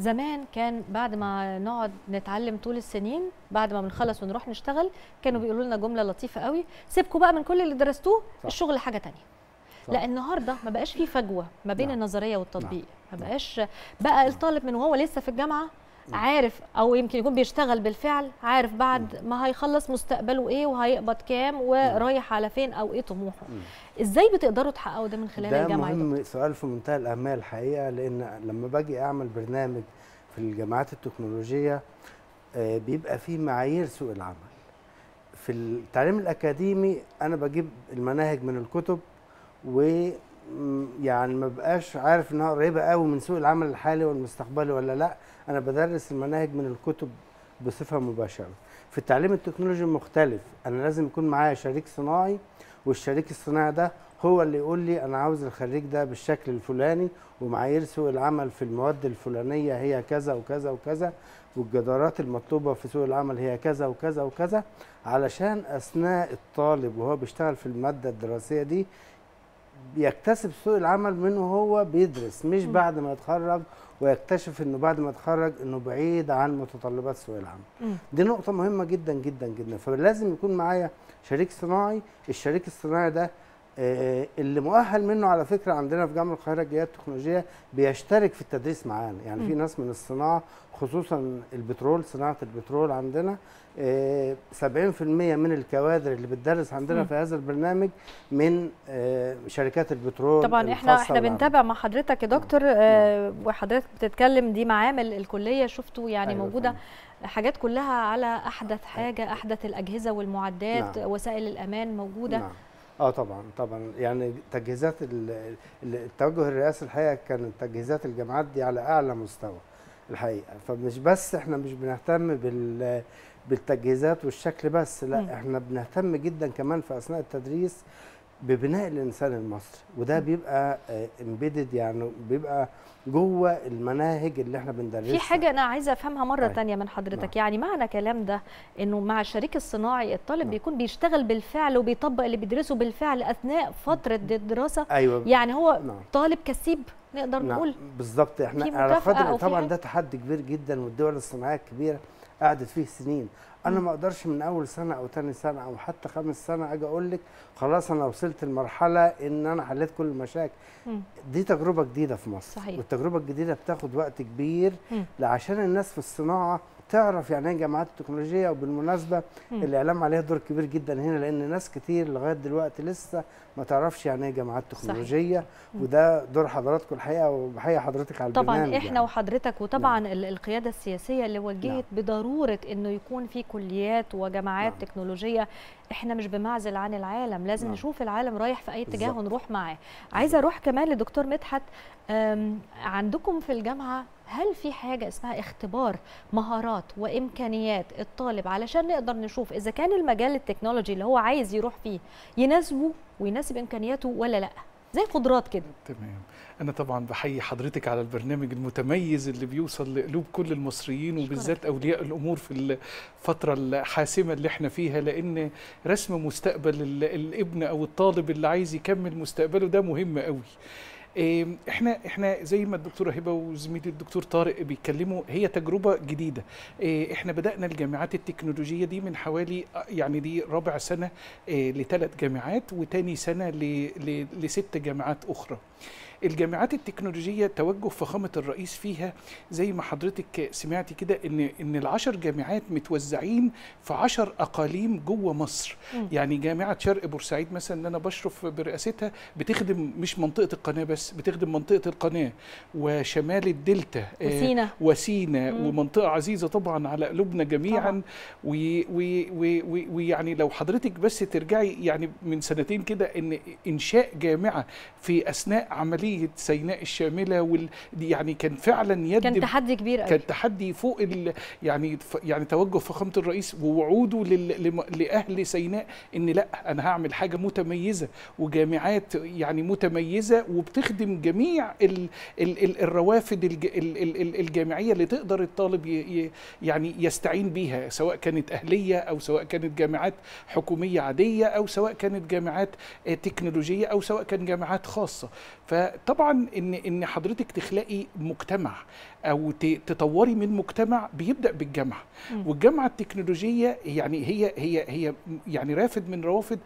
زمان كان بعد ما نقعد نتعلم طول السنين، بعد ما بنخلص ونروح نشتغل كانوا بيقولوا لنا جمله لطيفه قوي: سيبكوا بقى من كل اللي درستوه، الشغل حاجه تانية. لا، النهارده ما بقاش في فجوه ما بين النظريه والتطبيق، ما بقاش بقى الطالب من وهو لسه في الجامعه عارف، او يمكن يكون بيشتغل بالفعل، عارف بعد ما هيخلص مستقبله ايه وهيقبض كام ورايح على فين او ايه طموحه. ازاي بتقدروا تحققوا ده من خلال الجامعه؟ ده مهم، سؤال في منتهى الاهميه الحقيقه، لان لما باجي اعمل برنامج في الجامعات التكنولوجيه بيبقى فيه معايير سوق العمل. في التعليم الاكاديمي انا بجيب المناهج من الكتب، ويعني ما بقاش عارف انها قريبه قوي من سوق العمل الحالي والمستقبلي ولا لا. انا بدرس المناهج من الكتب بصفه مباشره. في التعليم التكنولوجي مختلف، انا لازم يكون معايا شريك صناعي، والشريك الصناعي ده هو اللي يقول لي انا عاوز الخريج ده بالشكل الفلاني، ومعايير سوق العمل في المواد الفلانيه هي كذا وكذا وكذا، والجدارات المطلوبه في سوق العمل هي كذا وكذا وكذا، علشان اثناء الطالب وهو بيشتغل في الماده الدراسيه دي بيكتسب سوق العمل منه هو بيدرس، مش بعد ما يتخرج ويكتشف انه بعد ما يتخرج انه بعيد عن متطلبات سوق العمل. دي نقطة مهمة جدا جدا جدا. فلازم يكون معايا شريك صناعي، الشريك الصناعي ده اللي مؤهل منه على فكرة عندنا في جامعة القاهرة الجامعات التكنولوجية بيشترك في التدريس معانا، يعني في ناس من الصناعة خصوصا البترول، صناعة البترول عندنا 70% من الكوادر اللي بتدرس عندنا في هذا البرنامج من شركات البترول. طبعا احنا بنتابع مع حضرتك يا دكتور، وحضرتك بتتكلم دي معامل الكلية، شفتوا يعني أيوة موجودة حاجات كلها على أحدث حاجة، أحدث الأجهزة والمعدات، وسائل الأمان موجودة. طبعا طبعا، يعني تجهيزات التوجه الرئاسي الحقيقه كانت تجهيزات الجامعات دي على اعلى مستوى الحقيقه. فمش بس احنا مش بنهتم بالتجهيزات والشكل بس، لا احنا بنهتم جدا كمان في اثناء التدريس ببناء الانسان المصري، وده بيبقى امبيدد، يعني بيبقى جوه المناهج اللي احنا بندرسها. في حاجه انا عايزه افهمها مره تانية من حضرتك، يعني معنى كلام ده انه مع الشريك الصناعي الطالب بيكون بيشتغل بالفعل وبيطبق اللي بيدرسه بالفعل اثناء فتره الدراسه. يعني هو طالب كسيب، نقدر نقول بالظبط. احنا على قدر طبعا ده تحدي كبير جدا، والدول الصناعيه الكبيره قعدت فيه سنين. انا ما اقدرش من اول سنه او ثاني سنه او حتى خامس سنه اجي اقول لك خلاص انا وصلت لمرحله ان انا حليت كل المشاكل. دي تجربه جديده في مصر، والتجربه الجديده بتاخد وقت كبير عشان الناس في الصناعه تعرف يعني ايه جامعات التكنولوجيا. وبالمناسبه الاعلام عليها دور كبير جدا هنا، لان ناس كتير لغايه دلوقتي لسه ما تعرفش يعني ايه جامعات تكنولوجيه، وده دور حضراتكم الحقيقه، وبحيي حضرتك على طبعا البرنامج. طبعا احنا يعني وحضرتك، وطبعا القياده السياسيه اللي وجهت بضروره انه يكون في كليات وجامعات تكنولوجيه. احنا مش بمعزل عن العالم، لازم نشوف العالم رايح في اي اتجاه ونروح معاه. عايزه اروح كمان لدكتور مدحت، عندكم في الجامعه هل في حاجه اسمها اختبار مهارات وامكانيات الطالب علشان نقدر نشوف اذا كان المجال التكنولوجي اللي هو عايز يروح فيه يناسبه ويناسب امكانياته ولا لا، زي قدرات كده؟ تمام. انا طبعا بحيي حضرتك على البرنامج المتميز اللي بيوصل لقلوب كل المصريين، وبالذات اولياء الامور في الفتره الحاسمه اللي احنا فيها، لان رسم مستقبل الابن او الطالب اللي عايز يكمل مستقبله ده مهم قوي. احنا زي ما الدكتوره هبه وزميلي الدكتور طارق بيتكلموا، هي تجربه جديده. احنا بدانا الجامعات التكنولوجيه دي من حوالي، يعني دي رابع سنه لثلاث جامعات، وتاني سنه لست جامعات اخرى. الجامعات التكنولوجيه توجه فخامه الرئيس فيها زي ما حضرتك سمعتي كده، ان العشر جامعات متوزعين في 10 اقاليم جوه مصر. يعني جامعه شرق بورسعيد مثلا اللي انا بشرف براستها بتخدم مش منطقه القناه بس، بتخدم منطقه القناه وشمال الدلتا وسينا ومنطقه عزيزه طبعا على قلوبنا جميعا. ويعني لو حضرتك بس ترجعي يعني من سنتين كده، ان انشاء جامعه في اثناء عمليه سيناء الشامله يعني كان فعلا كان تحدي كبير قوي، كان تحدي فوق يعني توجه فخامه الرئيس ووعوده لاهل سيناء ان لا، انا هعمل حاجه متميزه وجامعات يعني متميزه وبتخدم جميع الروافد الجامعيه اللي تقدر الطالب يعني يستعين بيها، سواء كانت اهليه او سواء كانت جامعات حكوميه عاديه او سواء كانت جامعات تكنولوجيه او سواء كان جامعات خاصه. طبعا ان حضرتك تخلقي مجتمع او تطوري من مجتمع بيبدا بالجامعه، والجامعه التكنولوجيه يعني هي يعني رافد من روافد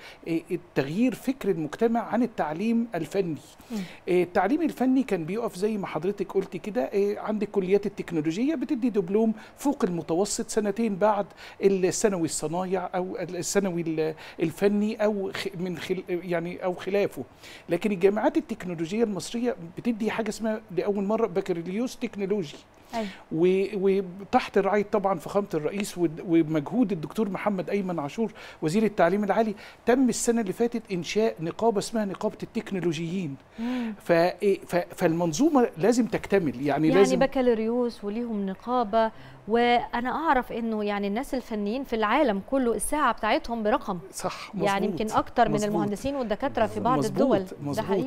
التغيير فكر المجتمع عن التعليم الفني. التعليم الفني كان بيقف زي ما حضرتك قلتي كده عند كليات التكنولوجيه بتدي دبلوم فوق المتوسط سنتين بعد الثانوي الصنايع او الثانوي الفني او من يعني او خلافه. لكن الجامعات التكنولوجيه المصريه بتدي حاجه اسمها لاول مره بكالوريوس تكنولوجي، وتحت رعاية طبعا فخامة الرئيس ومجهود الدكتور محمد أيمن عاشور وزير التعليم العالي، تم السنة اللي فاتت إنشاء نقابة اسمها نقابة التكنولوجيين. فالمنظومة لازم تكتمل، يعني لازم بكالوريوس وليهم نقابة. وانا اعرف انه يعني الناس الفنيين في العالم كله الساعه بتاعتهم برقم، صح مظبوط، يعني يمكن اكتر من المهندسين والدكاتره في بعض الدول. ده حقيقي.